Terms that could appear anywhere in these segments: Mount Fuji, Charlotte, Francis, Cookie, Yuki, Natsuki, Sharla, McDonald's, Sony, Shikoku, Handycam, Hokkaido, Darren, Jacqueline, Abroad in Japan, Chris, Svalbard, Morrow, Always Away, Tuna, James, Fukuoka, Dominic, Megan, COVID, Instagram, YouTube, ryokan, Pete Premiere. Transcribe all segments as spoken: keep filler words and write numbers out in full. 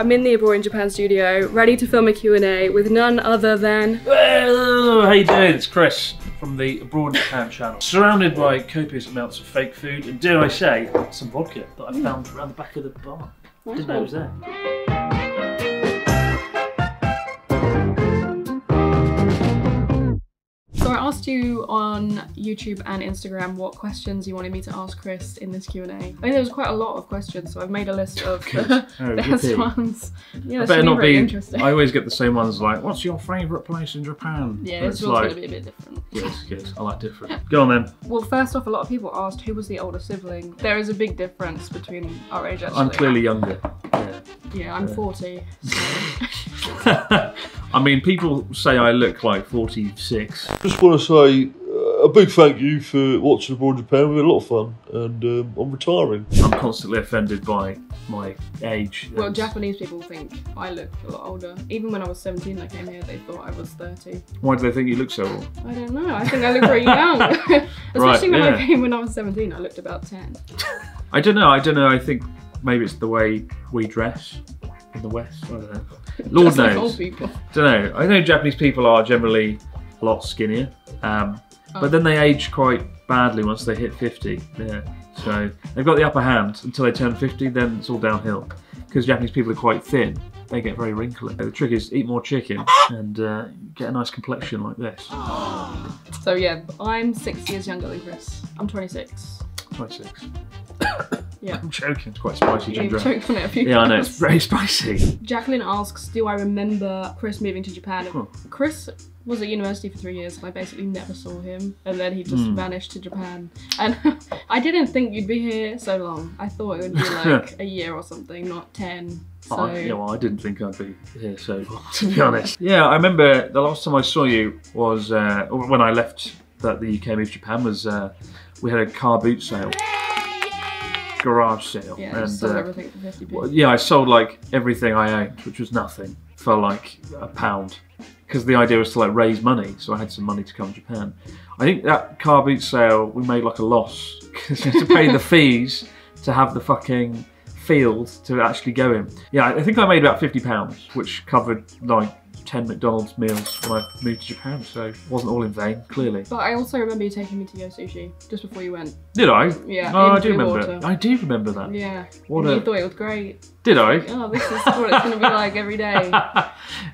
I'm in the Abroad in Japan studio, ready to film a Q and A with none other than... Well, how you doing? It's Chris from the Abroad in Japan channel. Surrounded by copious amounts of fake food and, dare I say, some vodka that I found mm. around the back of the bar. Wow. Didn't know it was there. So I asked you on YouTube and Instagram what questions you wanted me to ask Chris in this Q and A. I think there was quite a lot of questions, so I've made a list of the oh, best ones. Yeah, better not be. Interesting. I always get the same ones like, "What's your favourite place in Japan?" Yeah, this one's like, gonna be a bit different. Yes, yes, I like different. Go on then. Well, first off, a lot of people asked who was the older sibling. There is a big difference between our age. Actually, I'm clearly younger. Yeah. Yeah, I'm yeah. forty. So. I mean, people say I look like forty-six. Just want to say uh, a big thank you for watching Abroad in Japan. We had a lot of fun, and um, I'm retiring. I'm constantly offended by my age. Well, Japanese people think I look a lot older. Even when I was seventeen, I came here, they thought I was thirty. Why do they think you look so old? I don't know. I think I look very young. Especially right, when yeah. I came when I was seventeen, I looked about ten. I don't know. I don't know. I think maybe it's the way we dress. In the West, I don't know. Lord knows. Like old people. Don't know. I know Japanese people are generally a lot skinnier, um, oh. but then they age quite badly once they hit fifty. Yeah, so they've got the upper hand until they turn fifty. Then it's all downhill because Japanese people are quite thin. They get very wrinkly. The trick is eat more chicken and uh, get a nice complexion like this. So yeah, I'm six years younger than Chris. I'm twenty-six. twenty-six. Yeah. I'm joking, it's quite spicy ginger. You've choked on it a few times. Yeah, I know, it's very spicy. Jacqueline asks, do I remember Chris moving to Japan? Huh. Chris was at university for three years and I basically never saw him. And then he just mm. vanished to Japan. And I didn't think you'd be here so long. I thought it would be like a year or something, not ten. So... I, yeah, well, I didn't think I'd be here so long, to be honest. Yeah, I remember the last time I saw you was uh, when I left that the U K moved to Japan was uh, we had a car boot sale. Garage sale, yeah, and sold uh, everything for fifty p. Well, yeah, I sold like everything I owned, which was nothing, for like a pound, because the idea was to like raise money, so I had some money to come to Japan. I think that car boot sale we made like a loss because we had to pay the fees to have the fucking field to actually go in. Yeah, I think I made about fifty pounds, which covered like ten McDonald's meals when I moved to Japan, so it wasn't all in vain, clearly. But I also remember you taking me to Yo Sushi just before you went. Did I? Yeah. Oh, I do remember it. I do remember that. Yeah. What a... You thought it was great. Did I? Like, oh, this is what it's going to be like every day.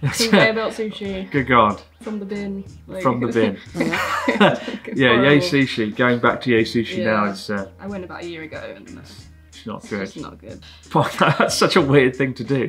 Conveyor belt sushi. Good God. From the bin. Like... From the bin. Yeah, Yo Sushi. Going back to Yo Sushi yeah. now is... Uh... I went about a year ago and... Uh... Not good. It's not good. That's such a weird thing to do.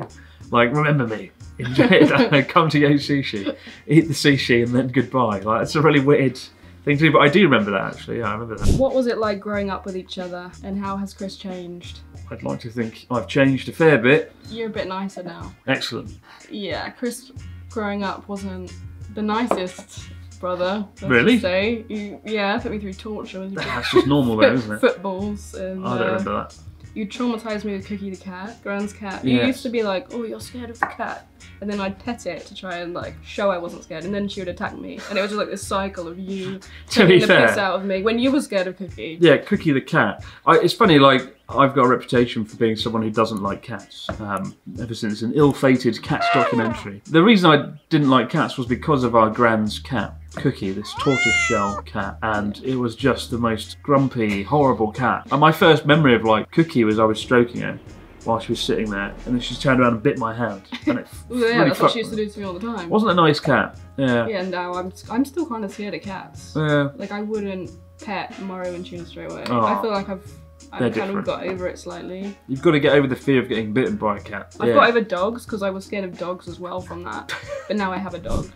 Like, remember me. Enjoy it. Come to Yo Sushi. Eat the sushi and then goodbye. Like, it's a really weird thing to do. But I do remember that, actually. Yeah, I remember that. What was it like growing up with each other? And how has Chris changed? I'd like to think I've changed a fair bit. You're a bit nicer now. Excellent. Yeah, Chris growing up wasn't the nicest brother. Really? Say. You, yeah, put me through torture. That's just normal though, isn't it? Footballs. And, I don't uh, remember that. You traumatised me with Cookie the cat, Gran's cat. You yes. used to be like, oh, you're scared of the cat. And then I'd pet it to try and like show I wasn't scared. And then she would attack me. And it was just like this cycle of you taking the piss out of me when you were scared of Cookie. Yeah, Cookie the cat. I, it's funny, like, I've got a reputation for being someone who doesn't like cats, um, ever since an ill-fated cats documentary. The reason I didn't like cats was because of our Gran's cat, Cookie, this tortoiseshell cat, and it was just the most grumpy, horrible cat. And my first memory of like Cookie was I was stroking her while she was sitting there, and then she turned around and bit my hand. And it well, yeah, really that's what she used to do to me all the time. Wasn't a nice cat. Yeah. Yeah, no, I'm I'm still kind of scared of cats. Yeah. Like I wouldn't pet Morrow and Tuna straight away. Oh. I feel like I've. I've kind different. of got over it slightly. You've got to get over the fear of getting bitten by a cat. I've yeah. got over dogs because I was scared of dogs as well from that. But now I have a dog.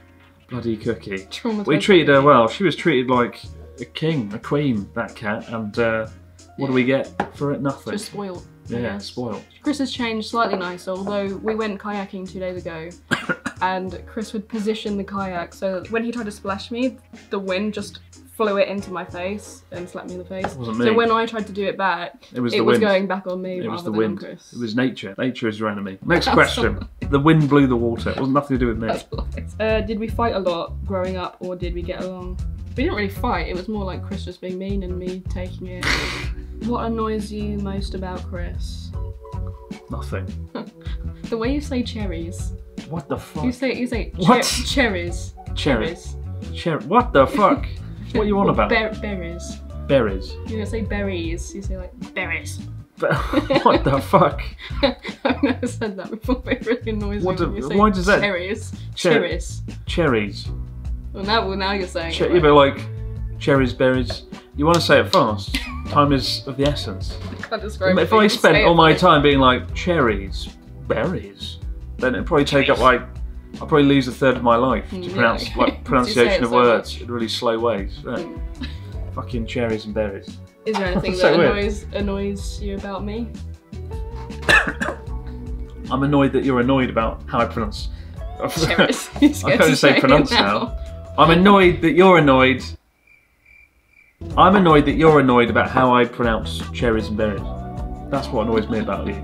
Bloody Cookie. We treated her well. She was treated like a king, a queen, that cat. And uh, what yeah. do we get for it? Nothing. Just spoiled. Yeah, yeah, spoiled. Chris has changed slightly nicer, although we went kayaking two days ago. And Chris would position the kayak so that when he tried to splash me, the wind just flew it into my face and slapped me in the face. It wasn't me. So when I tried to do it back, it was, it was going back on me. It was the wind. Chris. It was nature. Nature is your enemy. Next That's question. The wind blew the water. It wasn't nothing to do with me. Uh, did we fight a lot growing up or did we get along? We didn't really fight. It was more like Chris just being mean and me taking it. What annoys you most about Chris? Nothing. the way you say cherries. What the fuck? You say you say what? Cher cherries. Cherries. Cher what the fuck? What are you on about? Ber berries. Berries. You don't say berries. You say like berries. What the fuck? I've never said that before. It really annoys what me. When a, you say why does that? Cherries. Cher cherries. Cherries. Well, now, well, now you're saying. Che it, right? Yeah, but like cherries, berries. You want to say it fast. Time is of the essence. I can't describe it. If I spent all my time being like cherries, berries, then it'd probably take up like I'll probably lose a third of my life to yeah. pronounce like pronunciation of so words much? In really slow ways. Right. Fucking cherries and berries. Is there anything so that annoys, annoys you about me? I'm annoyed that you're annoyed about how I pronounce. Cherries. I can't just say pronounce now. now. I'm annoyed that you're annoyed. I'm annoyed that you're annoyed about how I pronounce cherries and berries. That's what annoys me about you.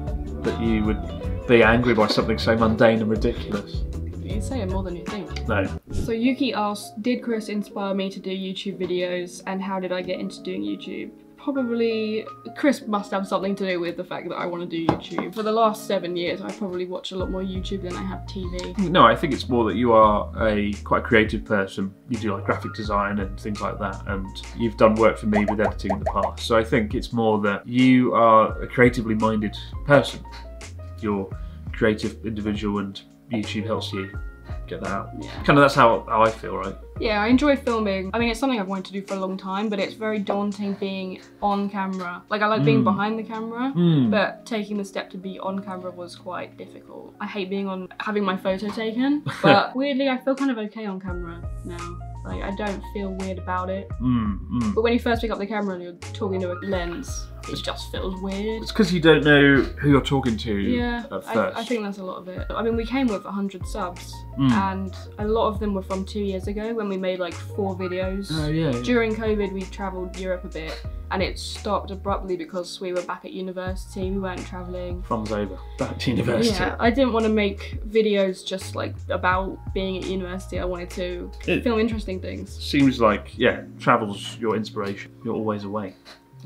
That you would be angry by something so mundane and ridiculous. You say it more than you think. No. So Yuki asked, did Chris inspire me to do YouTube videos and how did I get into doing YouTube? Probably Chris must have something to do with the fact that I want to do YouTube. For the last seven years, I probably watch a lot more YouTube than I have T V. No, I think it's more that you are a quite creative person. You do like graphic design and things like that, and you've done work for me with editing in the past. So I think it's more that you are a creatively minded person. You're a creative individual, and YouTube helps you get that out. Yeah. Kind of that's how, how I feel, right? Yeah, I enjoy filming. I mean, it's something I've wanted to do for a long time, but it's very daunting being on camera. Like, I like mm. being behind the camera, mm. but taking the step to be on camera was quite difficult. I hate being on, having my photo taken, but weirdly, I feel kind of okay on camera now. Like, I don't feel weird about it. Mm, mm. But when you first pick up the camera and you're talking to a lens, it just feels weird. It's because you don't know who you're talking to yeah, at first. I, I think that's a lot of it. I mean, we came with a hundred subs, mm. and a lot of them were from two years ago when we made like four videos. Oh, yeah, yeah. During COVID, we travelled Europe a bit, and it stopped abruptly because we were back at university, we weren't travelling. From's over, back to university. Yeah, I didn't want to make videos just like about being at university. I wanted to it film interesting things. Seems like, yeah, travel's your inspiration. You're always away.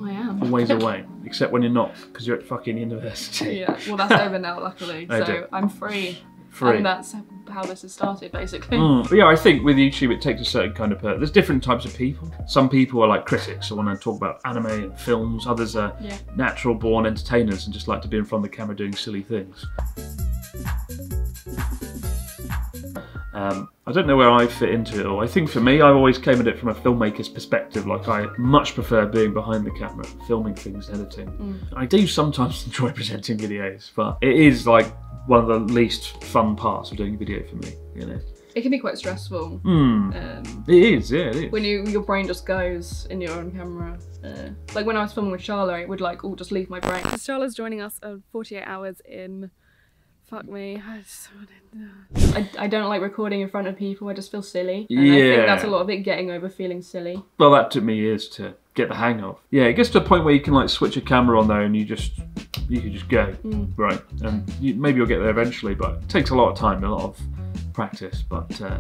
I am. Always away, except when you're not, because you're at fucking university. Yeah, well that's over now, luckily, so do. I'm free. Free. And that's how this has started, basically. Mm. But yeah, I think with YouTube it takes a certain kind of person. There's different types of people. Some people are like critics, who want to talk about anime and films. Others are yeah. natural born entertainers and just like to be in front of the camera doing silly things. Um, I don't know where I fit into it all. I think for me, I always came at it from a filmmaker's perspective. Like, I much prefer being behind the camera, filming things, editing. Mm. I do sometimes enjoy presenting videos, but it is like one of the least fun parts of doing a video for me, you know. It can be quite stressful. Mm. Um, it is, yeah, it is. When you, your brain just goes and you're on camera. Uh, like when I was filming with Sharla, it would like all just leave my brain. Sharla's joining us uh, forty-eight hours in. Fuck me, I just wanted to... I, I don't like recording in front of people, I just feel silly. And yeah. I think that's a lot of it, getting over feeling silly. Well, that took me years to get the hang of. Yeah, it gets to a point where you can like switch a camera on though and you just, you can just go, mm. right? And you, maybe you'll get there eventually, but it takes a lot of time, a lot of practice, but uh,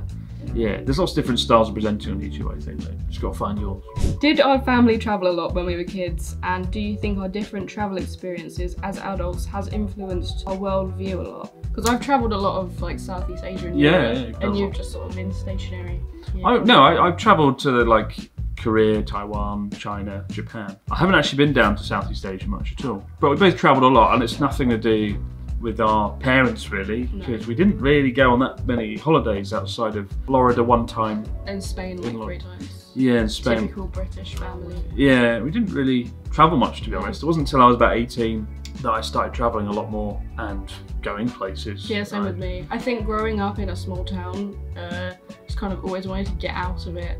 yeah. There's lots of different styles of presenting on YouTube, I think, though. Just gotta find yours. Did our family travel a lot when we were kids? And do you think our different travel experiences as adults has influenced our world view a lot? Because I've travelled a lot of like Southeast Asia and yeah, Europe, yeah, and awesome. You've just sort of been stationary. Yeah. I, no, I, I've travelled to the, like Korea, Taiwan, China, Japan. I haven't actually been down to Southeast Asia much at all. But we both travelled a lot, and it's nothing to do with our parents really, because no. we didn't really go on that many holidays outside of Florida one time. And Spain like three times. Yeah, in Spain. Typical British family. Yeah, we didn't really travel much to be honest. It wasn't until I was about eighteen that I started travelling a lot more and going places. Yeah, same I, with me. I think growing up in a small town, uh, just kind of always wanted to get out of it.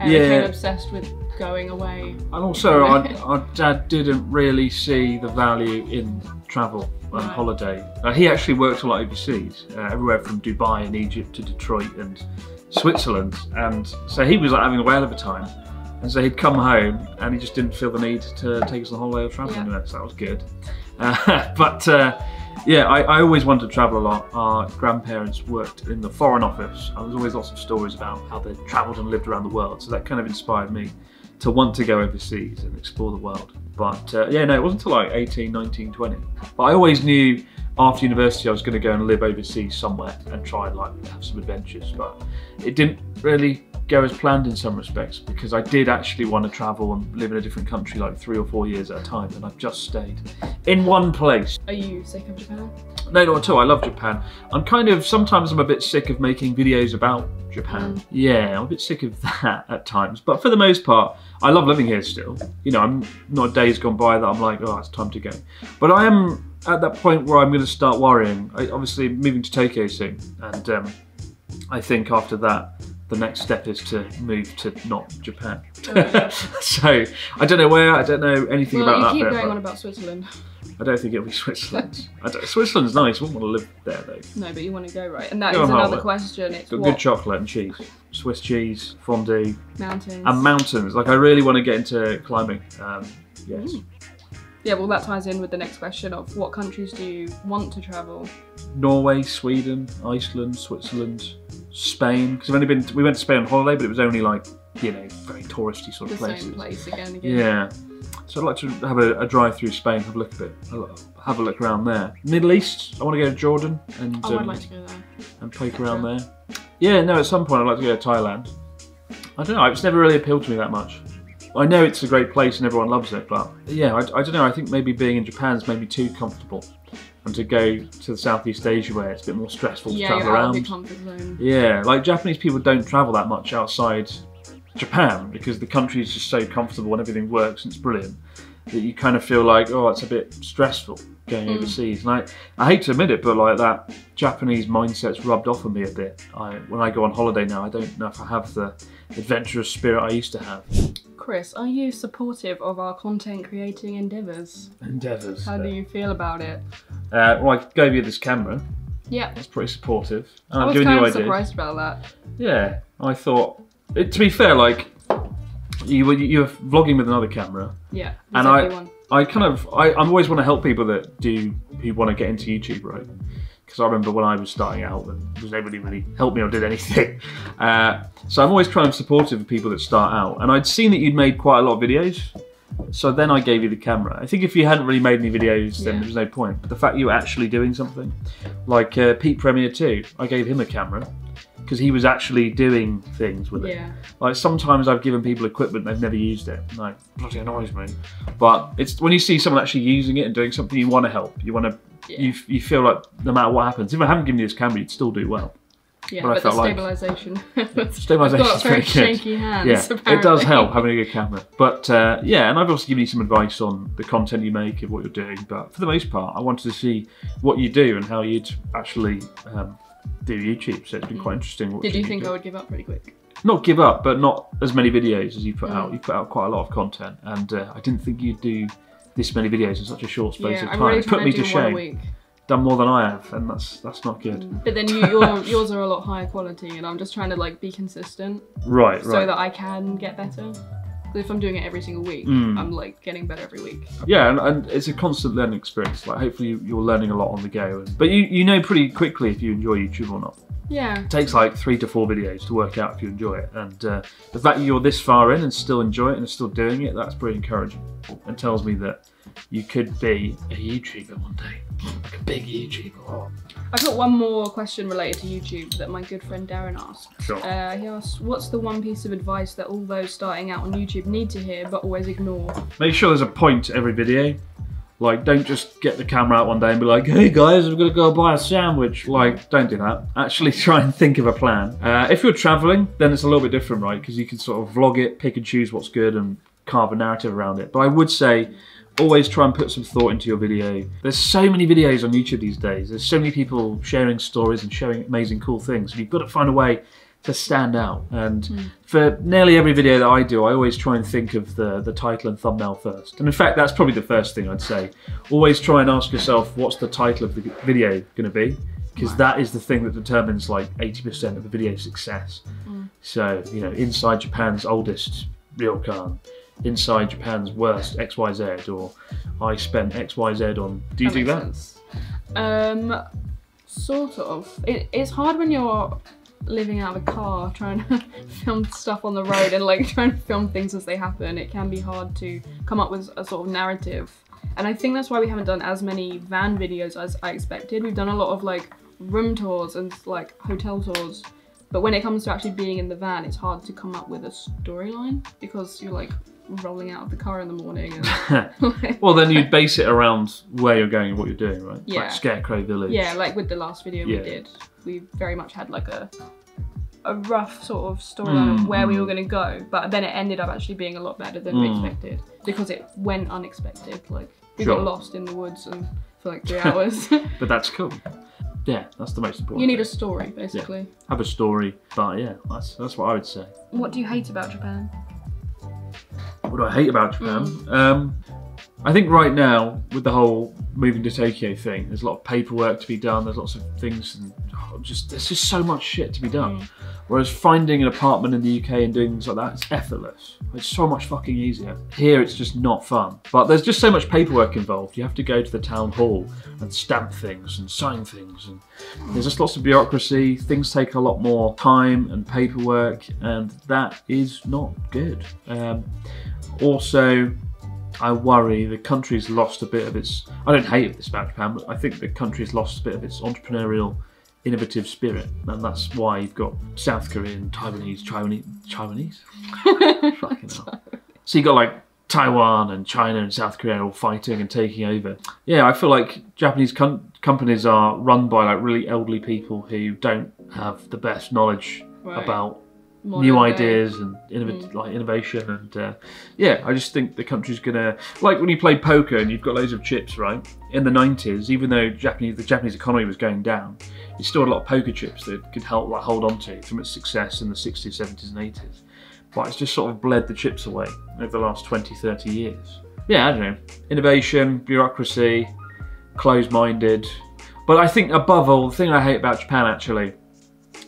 And yeah. I became obsessed with going away. And also our, our dad didn't really see the value in travel. On right. holiday. Uh, he actually worked a lot overseas, uh, everywhere from Dubai and Egypt to Detroit and Switzerland, and so he was like having a whale of a time, and so he'd come home and he just didn't feel the need to take us on a holiday or travel yeah. anywhere, so that was good. Uh, but uh, yeah, I, I always wanted to travel a lot. Our grandparents worked in the Foreign Office, and there's always lots of stories about how they travelled and lived around the world, so that kind of inspired me to want to go overseas and explore the world. But uh, yeah, no, it wasn't until like eighteen, nineteen, twenty. But I always knew after university I was going to go and live overseas somewhere and try and like have some adventures, but it didn't really go as planned in some respects because I did actually want to travel and live in a different country like three or four years at a time, and I've just stayed in one place. Are you sick of Japan? No, not at all. I love Japan. I'm kind of, sometimes I'm a bit sick of making videos about Japan. Mm. Yeah, I'm a bit sick of that at times, but for the most part I love living here still. You know, I'm not a day's gone by that I'm like, oh, it's time to go. But I am at that point where I'm going to start worrying. I, obviously moving to Tokyo soon, and um, I think after that the next step is to move to not Japan. So I don't know where, I don't know anything well, about that. Well, you keep bit, going on about Switzerland. I don't think it'll be Switzerland. I don't, Switzerland's nice, wouldn't want to live there though. No, but you want to go, right? And that go is another Harvard. question. It's got what? Good chocolate and cheese. Swiss cheese, fondue. Mountains. And mountains. Like, I really want to get into climbing. Um, yes. Mm. Yeah, well that ties in with the next question of what countries do you want to travel? Norway, Sweden, Iceland, Switzerland, Spain. Because I've only been, to, we went to Spain on holiday, but it was only like, you know, very touristy sort of places. The same place again, again. Yeah. So I'd like to have a, a drive through Spain, have a look a bit, have a look around there. Middle East, I want to go to Jordan and oh, um, I'd like to go there. And poke That's around true. there. Yeah, no, at some point I'd like to go to Thailand. I don't know, it's never really appealed to me that much. I know it's a great place and everyone loves it, but yeah, I, I don't know, I think maybe being in Japan's made me too comfortable. And to go to the Southeast Asia where it's a bit more stressful to yeah, travel you're around. Out of the comfort zone. Yeah, like Japanese people don't travel that much outside Japan because the country is just so comfortable and everything works and it's brilliant that you kind of feel like, oh, it's a bit stressful going mm. overseas. And I, I hate to admit it, but like that Japanese mindset's rubbed off on me a bit. I, when I go on holiday now, I don't know if I have the adventurous spirit I used to have. Chris, are you supportive of our content creating endeavours? Endeavours. How yeah. do you feel about it? Uh, well, I gave you this camera. Yeah. It's pretty supportive. And I was kind of surprised about that. Yeah, I thought, it, to be fair, like, You were, you were vlogging with another camera. Yeah, and I, I kind of, I, I always want to help people that do, who want to get into YouTube, right? Because I remember when I was starting out, and nobody really helped me or did anything. Uh, so I'm always kind of supportive of people that start out. And I'd seen that you'd made quite a lot of videos. So then I gave you the camera. I think if you hadn't really made any videos, then yeah. there was no point. But the fact you were actually doing something, like uh, Pete Premiere too, I gave him a camera because he was actually doing things with it. Yeah. Like sometimes I've given people equipment, they've never used it. Like, bloody annoys me. But it's when you see someone actually using it and doing something, you want to help. You want to, yeah. you, you feel like no matter what happens, if I hadn't given you this camera, you'd still do well. Yeah, but, but I felt the stabilisation. Like, stabilisation is very shaky hands, yeah, apparently. It does help having a good camera. But uh, yeah, and I've also given you some advice on the content you make and what you're doing. But for the most part, I wanted to see what you do and how you'd actually um, do YouTube. So it's been mm. quite interesting. What Did you think do. I would give up pretty quick? Not give up, but not as many videos as you put mm. out. You put out quite a lot of content, and uh, I didn't think you'd do this many videos in such a short space yeah, of time. Really it put me to shame. Done more than I have, and that's that's not good. But then you, your, yours are a lot higher quality, and I'm just trying to like be consistent, right? Right. So that I can get better. Because if I'm doing it every single week, mm. I'm like getting better every week. Yeah, and, and it's a constant learning experience. Like hopefully you're learning a lot on the go, and, but you you know pretty quickly if you enjoy YouTube or not. Yeah. It takes like three to four videos to work out if you enjoy it, and uh, the fact you're this far in and still enjoy it and still doing it, that's pretty encouraging, and tells me that you could be a YouTuber one day, like a big YouTuber. I've got one more question related to YouTube that my good friend Darren asked. Sure. Uh, he asked, what's the one piece of advice that all those starting out on YouTube need to hear but always ignore? Make sure there's a point to every video. Like, don't just get the camera out one day and be like, hey guys, I'm gonna go buy a sandwich. Like, don't do that. Actually try and think of a plan. Uh, if you're traveling, then it's a little bit different, right? Because you can sort of vlog it, pick and choose what's good and carve a narrative around it. But I would say, always try and put some thought into your video. There's so many videos on YouTube these days. There's so many people sharing stories and sharing amazing, cool things. And you've got to find a way to stand out. And mm. for nearly every video that I do, I always try and think of the, the title and thumbnail first. And in fact, that's probably the first thing I'd say. Always try and ask yourself, what's the title of the video gonna be? Because that is the thing that determines like eighty percent of the video's success. Mm. So, you know, inside Japan's oldest ryokan, inside Japan's worst X Y Z, or I spent X Y Z on. Do you that do that? Sense. Um, sort of. It, it's hard when you're living out of a car trying to film stuff on the road and like trying to film things as they happen. It can be hard to come up with a sort of narrative And I think that's why we haven't done as many van videos as I expected. We've done a lot of like room tours and like hotel tours, but when it comes to actually being in the van, it's hard to come up with a storyline because you're like rolling out of the car in the morning. And, like... Well, then you'd base it around where you're going and what you're doing, right? Yeah. Like Scarecrow Village. Yeah, like with the last video yeah. we did, we very much had like a a rough sort of storyline mm. of where we were going to go, but then it ended up actually being a lot better than mm. we expected because it went unexpected. Like we sure. got lost in the woods and for like three hours. But that's cool. Yeah, that's the most important. You need thing. a story, basically. Yeah. Have a story, but yeah, that's that's what I would say. What do you hate about Japan? What do I hate about Japan? Mm. Um, I think right now, with the whole moving to Tokyo thing, there's a lot of paperwork to be done, there's lots of things, and oh, just there's just so much shit to be done. Mm. Whereas finding an apartment in the U K and doing things like that, it's effortless. It's so much fucking easier. Here, it's just not fun. But there's just so much paperwork involved. You have to go to the town hall and stamp things and sign things. And there's just lots of bureaucracy. Things take a lot more time and paperwork, and that is not good. Um, also, I worry the country's lost a bit of its, I don't hate this about Japan, but I think the country's lost a bit of its entrepreneurial, innovative spirit, and that's why you've got South Korean, Taiwanese, Taiwanese, Taiwanese? Fucking hell. So you've got like Taiwan and China and South Korea all fighting and taking over. Yeah, I feel like Japanese com companies are run by like really elderly people who don't have the best knowledge right. about Modern new ideas day. and innov mm. like innovation and uh, yeah, I just think the country's gonna, like when you play poker and you've got loads of chips, right? In the nineties, even though Japanese the Japanese economy was going down, you still had a lot of poker chips that could help like hold on to from its success in the sixties, seventies and eighties. But it's just sort of bled the chips away over the last twenty, thirty years. Yeah, I don't know. Innovation, bureaucracy, closed-minded. But I think above all, the thing I hate about Japan actually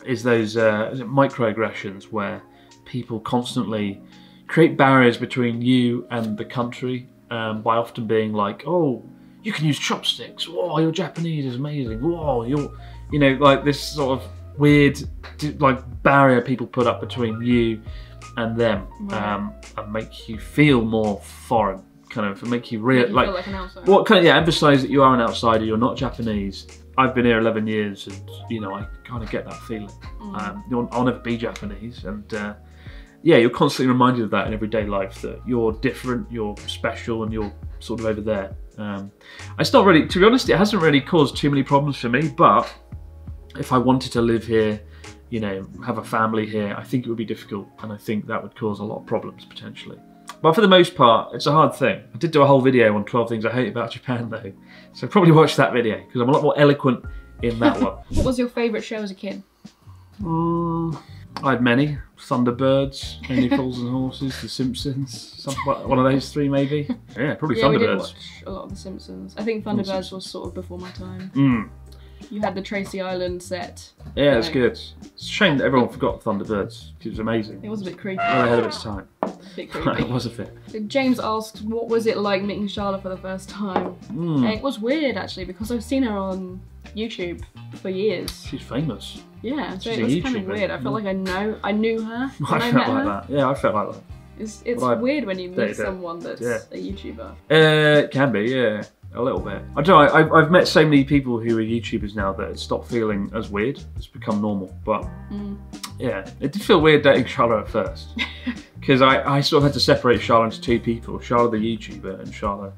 is those uh, is it microaggressions where people constantly create barriers between you and the country um, by often being like, oh, you can use chopsticks, whoa, your Japanese is amazing, whoa, you're, you know, like this sort of weird like barrier people put up between you and them right. um, and make you feel more foreign, kind of, and make you real, like, like an outsider. What kind of, yeah, emphasize that you are an outsider, you're not Japanese. I've been here eleven years, and you know I kind of get that feeling. Mm. Um, you'll, I'll never be Japanese, and uh, yeah, you're constantly reminded of that in everyday life that you're different, you're special, and you're sort of over there. Um, it's not really, to be honest, it hasn't really caused too many problems for me. But if I wanted to live here, you know, have a family here, I think it would be difficult, and I think that would cause a lot of problems potentially. But for the most part, it's a hard thing. I did do a whole video on twelve things I hate about Japan though. So probably watch that video because I'm a lot more eloquent in that one. What was your favourite show as a kid? Um, I had many. Thunderbirds, Only Fools and Horses, The Simpsons, some, one of those three maybe. Yeah, probably yeah, Thunderbirds. We did watch a lot of The Simpsons. I think Thunderbirds was sort of before my time. Mm. You had the Tracy Island set. Yeah, it's good. It's a shame that everyone forgot Thunderbirds. It was amazing. It was a bit creepy. Well ahead of its time. A bit creepy. It was a bit. James asked, what was it like meeting Sharla for the first time? Mm. And it was weird actually, because I've seen her on YouTube for years. She's famous. Yeah, so She's it was kind of weird. I felt like I know, I knew her when I, I felt met like her. that. Yeah, I felt like that. It's, it's well, weird when you meet you someone that's yeah. a YouTuber. Uh, it can be, yeah. A little bit. I don't know, I've, I've met so many people who are YouTubers now that it's stopped feeling as weird. It's become normal, but mm. yeah. It did feel weird dating Charlotte at first. Because I, I sort of had to separate Charlotte into two people. Charlotte the YouTuber and Charlotte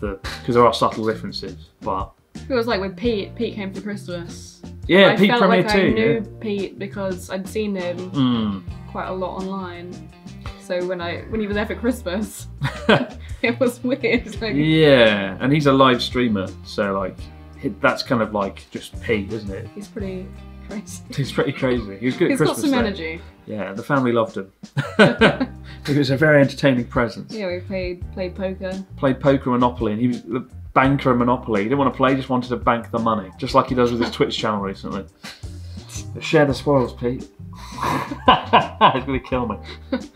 the... Because there are subtle differences, but... It was like when Pete, Pete came for Christmas. Yeah, I Pete Premiere like too. I knew yeah. Pete because I'd seen him mm. quite a lot online. So when I when he was there for Christmas, it was weird. Like, yeah, and he's a live streamer, so like that's kind of like just Pete, isn't it? He's pretty crazy. He's pretty crazy. He was good. He's at Christmas. He's got some though. energy. Yeah, the family loved him. He was a very entertaining presence. Yeah, we played played poker. Played poker, Monopoly, and he was the banker of Monopoly. He didn't want to play; he just wanted to bank the money, just like he does with his Twitch channel recently. Share the spoils, Pete. It's gonna kill me.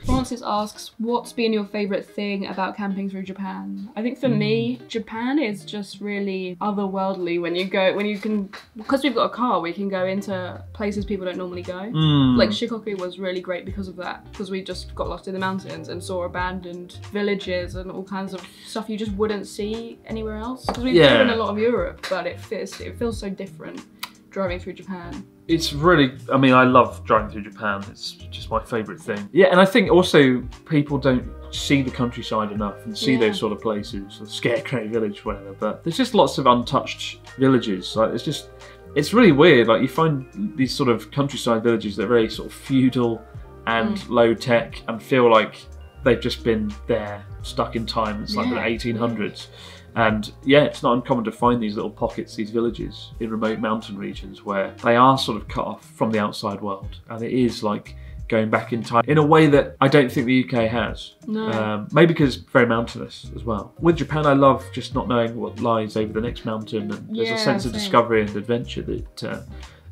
Francis asks, what's been your favourite thing about camping through Japan? I think for mm. me, Japan is just really otherworldly when you go, when you can, because we've got a car, we can go into places people don't normally go. Mm. Like Shikoku was really great because of that, because we just got lost in the mountains and saw abandoned villages and all kinds of stuff you just wouldn't see anywhere else. Because we've yeah. driven a lot of Europe, but it feels, it feels so different driving through Japan. It's really, I mean, I love driving through Japan. It's just my favourite thing. Yeah, and I think also people don't see the countryside enough and see yeah. those sort of places, the Scarecrow Village, whatever, but there's just lots of untouched villages. Like, it's just, it's really weird. Like, you find these sort of countryside villages that are very sort of feudal and mm. low tech and feel like they've just been there, stuck in time. It's yeah. like the eighteen hundreds. And yeah, it's not uncommon to find these little pockets, these villages in remote mountain regions where they are sort of cut off from the outside world. And it is like going back in time in a way that I don't think the U K has. No. Um, maybe because it's very mountainous as well. With Japan, I love just not knowing what lies over the next mountain. And there's yeah, a sense of discovery and adventure that uh,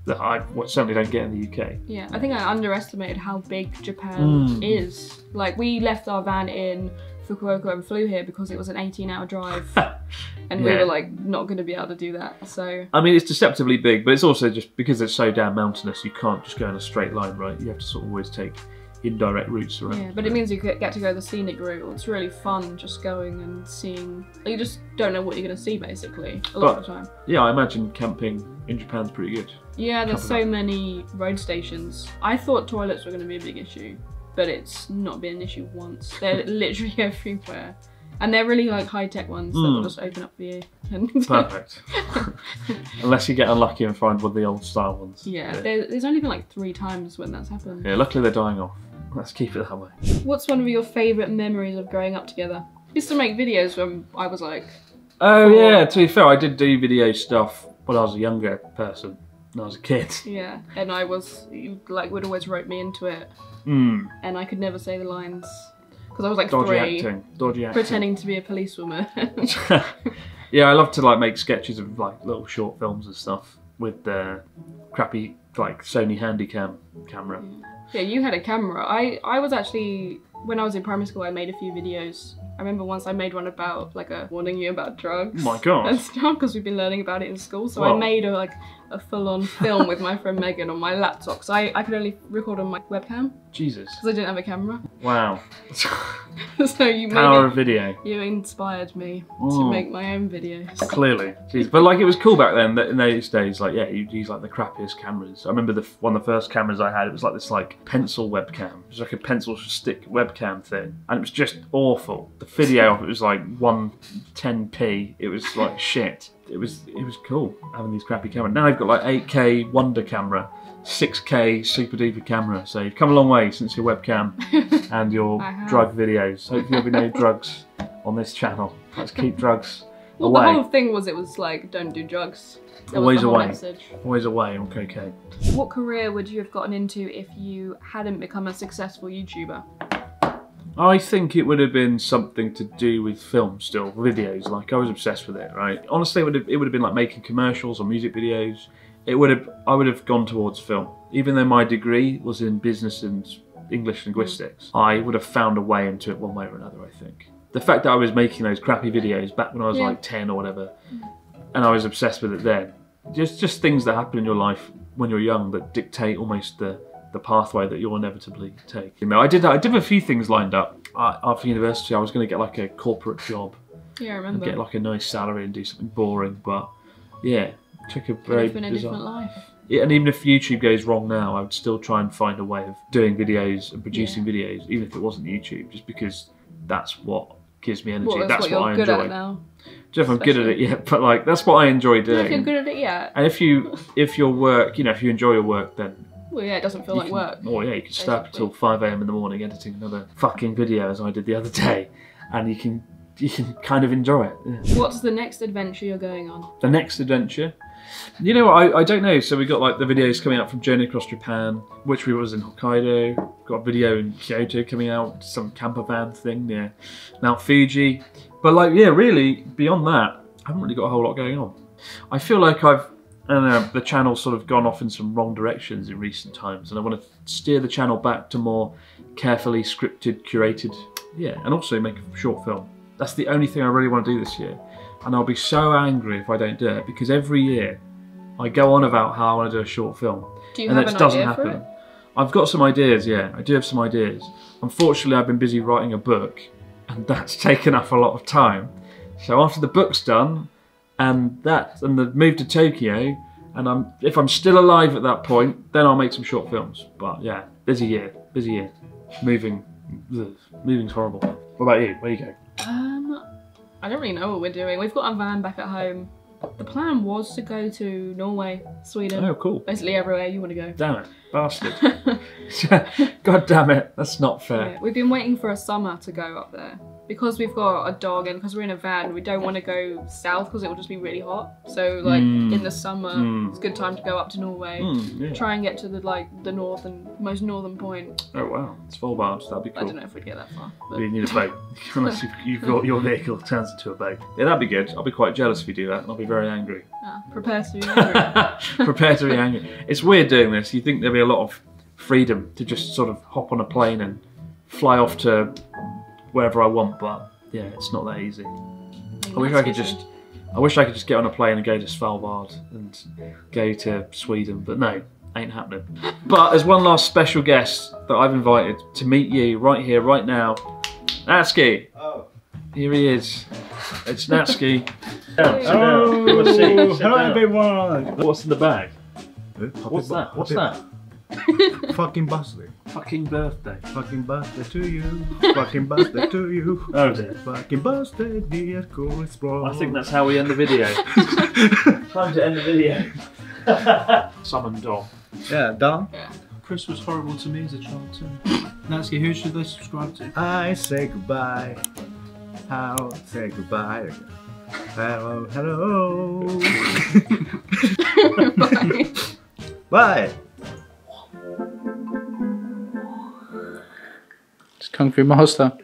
that I certainly don't get in the U K. Yeah, I think I underestimated how big Japan mm. is. Like, we left our van in Fukuoka and flew here because it was an eighteen hour drive and yeah. we were like not going to be able to do that. So I mean, it's deceptively big, but it's also just because it's so damn mountainous, you can't just go in a straight line, right? You have to sort of always take indirect routes around. Yeah, but it means you get to go the scenic route. It's really fun just going and seeing. You just don't know what you're going to see, basically, a lot but, of the time. Yeah, I imagine camping in Japan's pretty good. Yeah, there's Camping so up. many road stations. I thought toilets were going to be a big issue, but it's not been an issue once. They're literally everywhere. And they're really like high-tech ones mm. that will just open up for you. Perfect. Unless you get unlucky and find one of the old-style ones. Yeah, yeah. There, there's only been like three times when that's happened. Yeah, luckily they're dying off. Let's keep it that way. What's one of your favourite memories of growing up together? I used to make videos when I was like... Oh four. Yeah, to be fair, I did do video stuff when I was a younger person, when I was a kid. Yeah, and I was, you like would always rope me into it. Mm. And I could never say the lines because I was like Dodgy three, acting. Dodgy acting. Pretending to be a policewoman. Yeah, I love to like make sketches of like little short films and stuff with the crappy like Sony Handycam camera. Yeah, you had a camera. I I was actually when I was in primary school, I made a few videos. I remember once I made one about like a warning you about drugs. My God. And stuff because we've been learning about it in school. So well. I made a like a full-on film with my friend Megan on my laptop. So I, I could only record on my webcam. Jesus. Because I didn't have a camera. Wow. So you Power made it, of video. You inspired me Ooh. to make my own videos. Clearly. Jeez. But like it was cool back then that in those days, like yeah, you'd use like the crappiest cameras. I remember the one of the first cameras I had, it was like this like pencil webcam. It was like a pencil stick webcam thing. And it was just awful. The video of it was like one ten p. It was like shit. It was it was cool having these crappy cameras. Now I've got like eight K Wonder camera, six K super duper camera. So you've come a long way since your webcam and your drug videos. Hopefully there'll be no drugs on this channel. Let's keep drugs well, away. The whole thing was it was like don't do drugs. That Always away. Message. Always away on cocaine. What career would you have gotten into if you hadn't become a successful YouTuber? I think it would have been something to do with film still, videos, like I was obsessed with it, right? Honestly, it would have, it would have been like making commercials or music videos. It would have, I would have gone towards film. Even though my degree was in business and English linguistics, I would have found a way into it one way or another, I think. The fact that I was making those crappy videos back when I was yeah. like ten or whatever, and I was obsessed with it then. Just, just things that happen in your life when you're young that dictate almost the the pathway that you'll inevitably take. You know, I did I did a few things lined up. Uh, after university, I was going to get like a corporate job. Yeah, I remember. And get like a nice salary and do something boring, but yeah, took a very been a bizarre... different life. Yeah, and even if YouTube goes wrong now, I would still try and find a way of doing videos and producing yeah. videos, even if it wasn't YouTube, just because that's what gives me energy. Well, that's, that's what, what you're I good enjoy. At now. Do you know if I'm good at it yet, but like that's what I enjoy doing. If you're good at it yet. And if you if your work, you know, if you enjoy your work, then well, yeah, it doesn't feel you like can, work. Oh, yeah, you can stay up till five A M in the morning editing another fucking video as I did the other day, and you can you can kind of enjoy it. Yeah. What's the next adventure you're going on? The next adventure? You know what, I, I don't know. So we got like the videos coming out from Journey Across Japan, which we was in Hokkaido. Got a video in Kyoto coming out, some camper van thing near Mount Fuji. But like, yeah, really, beyond that, I haven't really got a whole lot going on. I feel like I've And uh, the channel's sort of gone off in some wrong directions in recent times, and I want to steer the channel back to more carefully scripted, curated, yeah, and also make a short film. That's the only thing I really want to do this year, and I'll be so angry if I don't do it, because every year I go on about how I want to do a short film, do you and have it an doesn't idea happen. For it? I've got some ideas, yeah, I do have some ideas. Unfortunately, I've been busy writing a book, and that's taken up a lot of time. So after the book's done, and that, and the move to Tokyo, and I'm, if I'm still alive at that point, then I'll make some short films. But yeah, busy year, busy year. Moving, ugh, moving's horrible. What about you? Where you go? Um, I don't really know what we're doing. We've got our van back at home. The plan was to go to Norway, Sweden. Oh, cool. Basically everywhere you want to go. Damn it, bastard. God damn it, that's not fair. Yeah, we've been waiting for a summer to go up there. Because we've got a dog and because we're in a van, we don't want to go south because it will just be really hot. So like mm. in the summer, mm. it's a good time to go up to Norway. Mm, yeah. Try and get to the like the north and most northern point. Oh wow, it's full bars, that'd be cool. I don't know if we'd get that far. But... you need a boat. Unless you've, you've got your vehicle turns into a boat. Yeah, that'd be good. I'll be quite jealous if you do that, and I'll be very angry. Ah, prepare to be angry. Prepare to be angry. It's weird doing this. You think there'd be a lot of freedom to just sort of hop on a plane and fly off to wherever I want, but yeah, it's not that easy. I, I wish I could just, I wish I could just get on a plane and go to Svalbard and go to Sweden, but no, ain't happening. But there's one last special guest that I've invited to meet you right here, right now. Natsuki. Oh. Here he is. It's Natsuki. Oh, oh. Sit down. Hello everyone. What's in the bag? Eh? What's that? What's that? Fucking birthday. Fucking birthday. Fucking birthday to you. Fucking birthday to you. Oh dear. Fucking birthday, dear Corey. I think that's how we end the video. Time to end the video. Summon Dom. Yeah, Dom. Yeah. Chris was horrible to me as a child too. Natsuki, who should they subscribe to? I say goodbye. How say goodbye. Hello, hello. Bye. Bye. Kung Fu Master.